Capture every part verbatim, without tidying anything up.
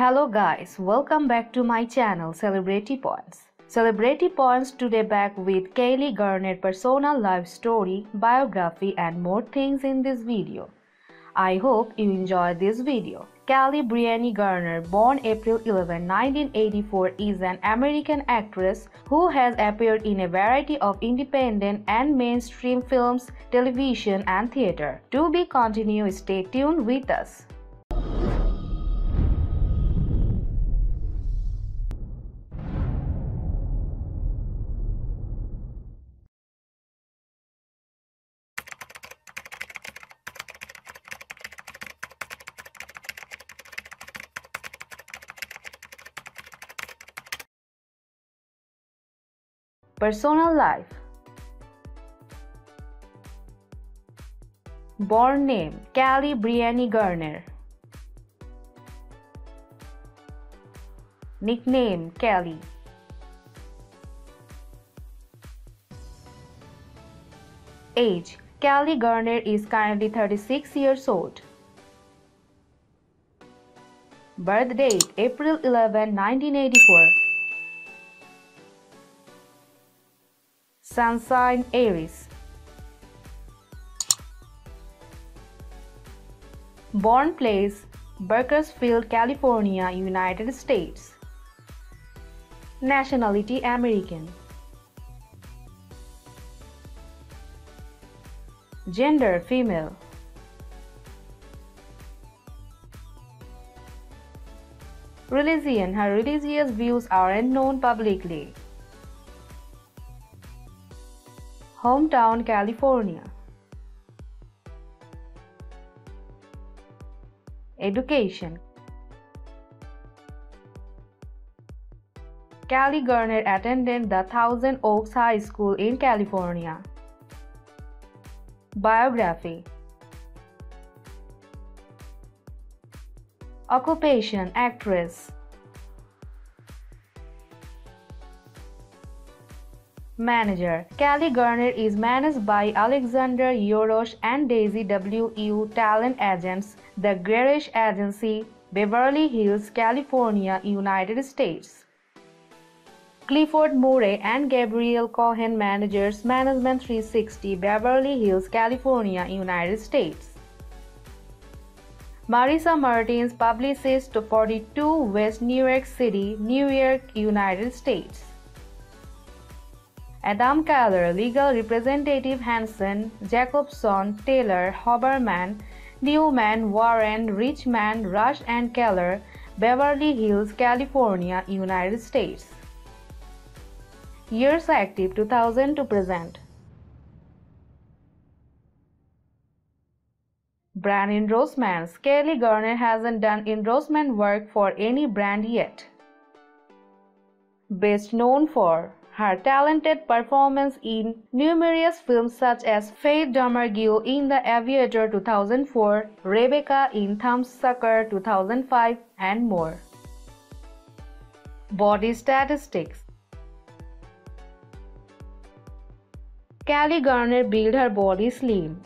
Hello guys, welcome back to my channel Celebrity Points. Celebrity Points today back with Kelli Garner personal life story, biography and more things in this video. I hope you enjoy this video. Kelli Brianne Garner, born April eleventh, nineteen eighty-four, is an American actress who has appeared in a variety of independent and mainstream films, television and theater. To be continued, stay tuned with us. Personal life. Born name Kelli Brianne Garner. Nickname Kelli. Age Kelli Garner is currently thirty-six years old. Birth date April eleventh, nineteen eighty-four. Sun sign Aries. Born place Bakersfield, California, United States. Nationality American. Gender female. Religion. Her religious views aren't known publicly. Hometown California. Education. Kelli Garner attended the Thousand Oaks High School in California. Biography. Occupation actress. Manager. Kelli Garner is managed by Alexander Yorosh and Daisy W U talent agents, The Gerrish Agency, Beverly Hills, California, United States. Clifford Murray and Gabriel Cohen managers, Management three sixty, Beverly Hills, California, United States. Marisa Martins, publicist to forty-two West, New York City, New York, United States. Adam Keller, legal representative Hansen, Jacobson, Taylor, Haberman, Newman, Warren, Richman, Rush and Keller, Beverly Hills, California, United States. Years active two thousand to present. Brand endorsements. Kelli Garner hasn't done endorsement work for any brand yet. Best known for her talented performance in numerous films such as Faith Domergue in The Aviator two thousand four, Rebecca in Thumbsucker two thousand five, and more. Body statistics. Kelli Garner built her body slim.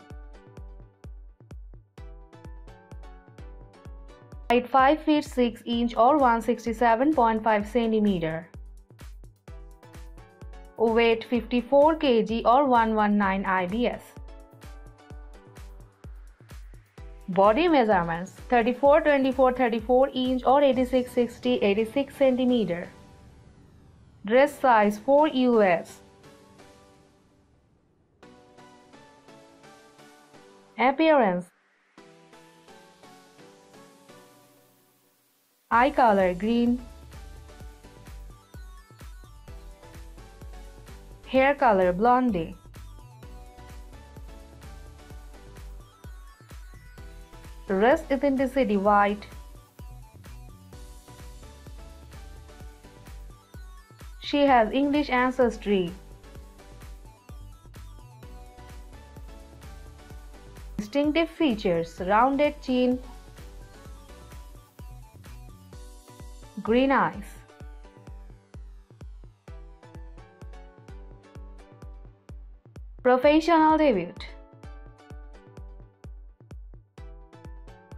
Height five feet six inches or one hundred sixty-seven point five centimeters. Weight fifty-four kilograms or one hundred nineteen I B S. Body measurements thirty-four twenty-four thirty-four inch or eighty-six sixty eighty-six centimeter. Dress size four U S. Appearance. Eye color green. Hair color blonde. Rest ethnicity white. She has English ancestry. Distinctive features: rounded chin, green eyes. Professional debut.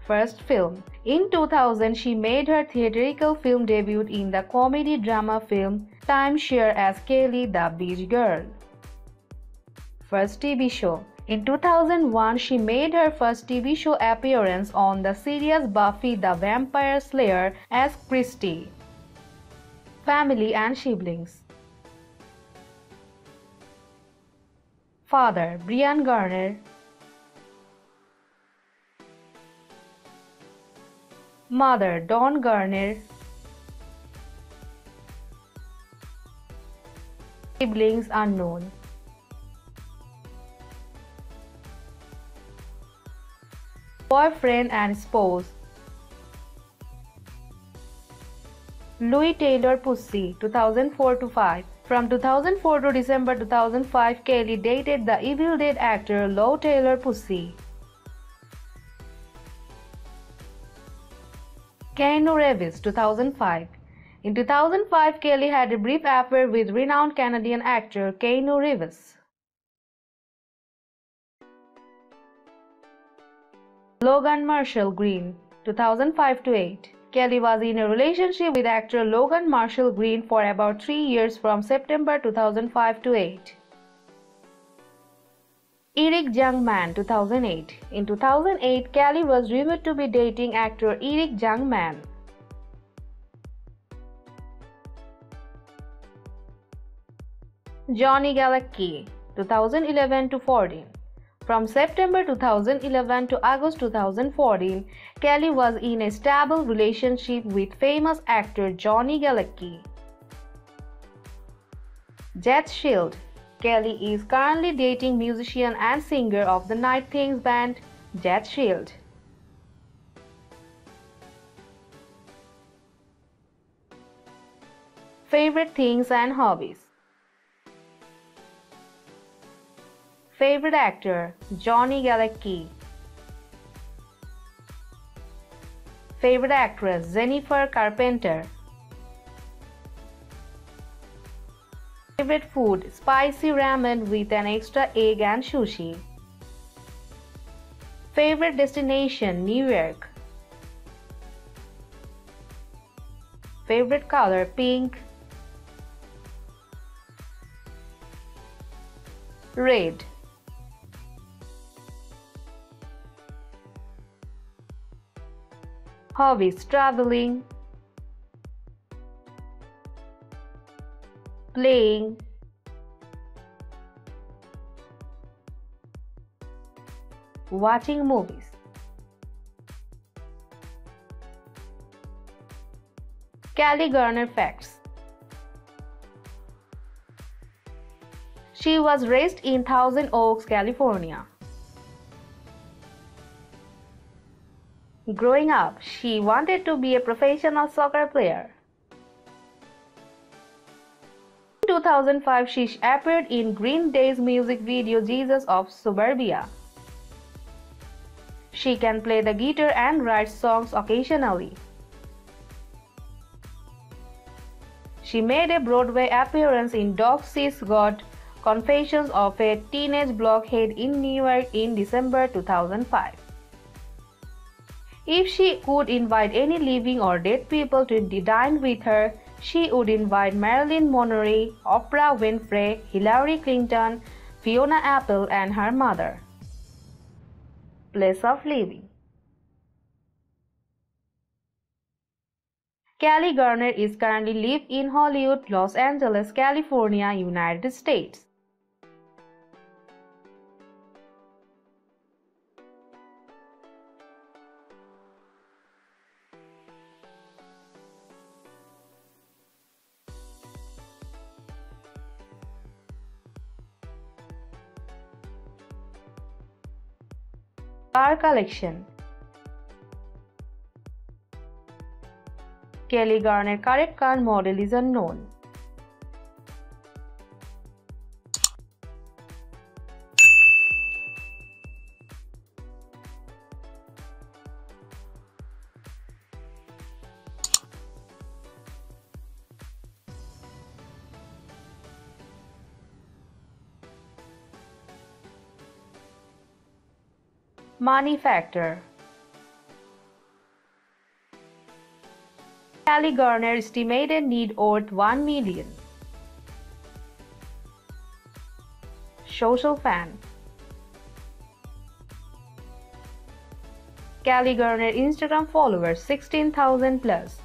First film. In two thousand, she made her theatrical film debut in the comedy-drama film Timeshare as Kelli the Beach Girl. First T V show. In two thousand one, she made her first T V show appearance on the series Buffy the Vampire Slayer as Christie. Family and siblings. Father, Brianne Garner. Mother, Dawn Garner. Siblings unknown. Boyfriend and spouse. Lou Taylor Pucci, two thousand four to two thousand five. From two thousand four to December two thousand five, Kelli dated the Evil Dead actor Lou Taylor Pucci. Keanu Reeves, two thousand five. In two thousand five, Kelli had a brief affair with renowned Canadian actor Keanu Reeves. Logan Marshall Green, two thousand five to two thousand eight. Kelli was in a relationship with actor Logan Marshall Green for about three years from September two thousand five to two thousand eight. Eric Youngman, two thousand eight. In two thousand eight, Kelli was rumored to be dating actor Eric Youngman. Johnny Galecki, two thousand eleven to two thousand fourteen. From September two thousand eleven to August two thousand fourteen, Kelli was in a stable relationship with famous actor Johnny Galecki. Jet Shield. Kelli is currently dating musician and singer of the Night Things band, Jet Shield. Favorite things and hobbies. Favorite actor, Johnny Galecki. Favorite actress, Jennifer Carpenter. Favorite food, spicy ramen with an extra egg and sushi. Favorite destination, New York. Favorite color, pink. Red. Hobbies, traveling, playing, watching movies. Kelli Garner facts. She was raised in Thousand Oaks, California. Growing up, she wanted to be a professional soccer player. In two thousand five, she appeared in Green Day's music video Jesus of Suburbia. She can play the guitar and write songs occasionally. She made a Broadway appearance in Dog Sees God: Confessions of a Teenage Blockhead in New York in December two thousand five. If she could invite any living or dead people to dine with her, she would invite Marilyn Monroe, Oprah Winfrey, Hillary Clinton, Fiona Apple, and her mother. Place of living. Kelli Garner is currently lives in Hollywood, Los Angeles, California, United States. Car collection. Kelli Garner's current car model is unknown. Money factor. Kelli Garner estimated need worth one million dollars. Social fan. Kelli Garner Instagram followers sixteen thousand plus.